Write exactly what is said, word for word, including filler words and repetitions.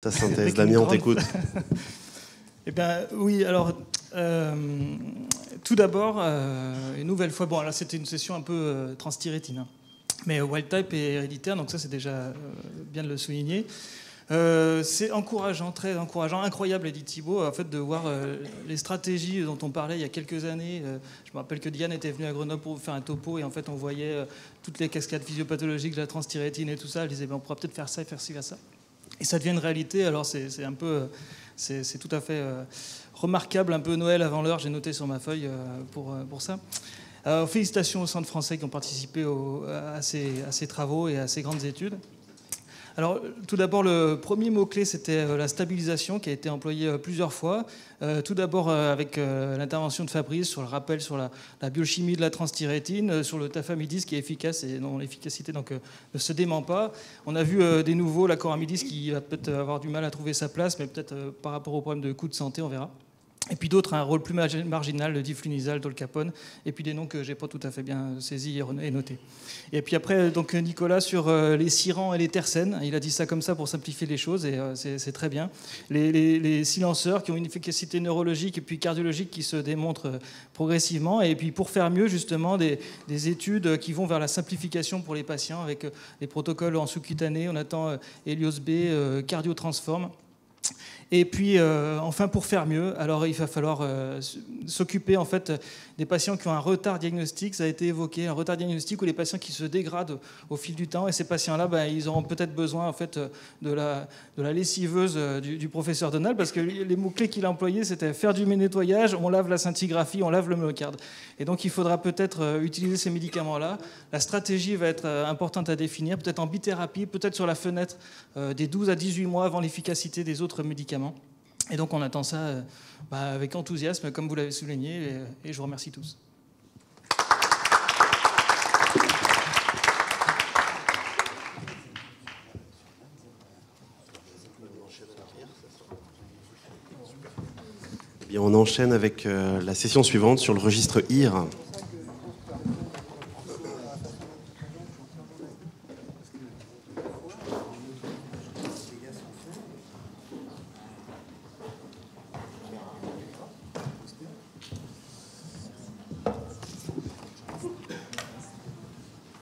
Ta synthèse, Damien, on t'écoute. Eh bien, oui, alors, euh, tout d'abord, euh, une nouvelle fois, bon, là, c'était une session un peu euh, transthyrétine, hein, mais wild type et héréditaire, donc ça, c'est déjà euh, bien de le souligner. Euh, c'est encourageant, très encourageant, incroyable, dit Thibault, en fait, de voir euh, les stratégies dont on parlait il y a quelques années. Euh, je me rappelle que Diane était venue à Grenoble pour faire un topo, et en fait, on voyait euh, toutes les cascades physiopathologiques de la transthyrétine et tout ça. Elle disait, ben, on pourra peut-être faire ça et faire ci, faire ça. Et ça devient une réalité, alors c'est un peu, c'est tout à fait euh, remarquable, un peu Noël avant l'heure, j'ai noté sur ma feuille euh, pour, euh, pour ça. Euh, félicitations aux centres français qui ont participé au, à, ces, à ces travaux et à ces grandes études. Alors tout d'abord, le premier mot-clé, c'était euh, la stabilisation qui a été employée euh, plusieurs fois. Euh, tout d'abord euh, avec euh, l'intervention de Fabrice sur le rappel sur la, la biochimie de la transthyrétine, euh, sur le tafamidis qui est efficace et dont l'efficacité donc euh, ne se dément pas. On a vu euh, des nouveaux, la coramidis qui va peut-être avoir du mal à trouver sa place, mais peut-être euh, par rapport au problème de coût de santé, on verra. Et puis d'autres, un rôle plus marginal, le diflunisal, dolcapone, et puis des noms que je n'ai pas tout à fait bien saisis et notés. Et puis après, donc, Nicolas sur les cirans et les tercènes, il a dit ça comme ça pour simplifier les choses, et c'est très bien. Les, les, les silenceurs qui ont une efficacité neurologique et puis cardiologique qui se démontrent progressivement, et puis pour faire mieux, justement, des, des études qui vont vers la simplification pour les patients, avec les protocoles en sous-cutané, on attend Helios B, Cardio Transform. Et puis, euh, enfin, pour faire mieux, alors il va falloir euh, s'occuper en fait des patients qui ont un retard diagnostique. Ça a été évoqué, un retard diagnostique ou les patients qui se dégradent au fil du temps. Et ces patients-là, ben, ils auront peut-être besoin en fait de la, de la lessiveuse du, du professeur Donald, parce que les mots-clés qu'il a employés, c'était faire du nettoyage, on lave la scintigraphie, on lave le myocarde. Et donc, il faudra peut-être utiliser ces médicaments-là. La stratégie va être importante à définir, peut-être en bithérapie, peut-être sur la fenêtre euh, des douze à dix-huit mois avant l'efficacité des autres médicaments. Et donc on attend ça euh, bah, avec enthousiasme, comme vous l'avez souligné, et, et je vous remercie tous. Et bien, on enchaîne avec euh, la session suivante sur le registre I R.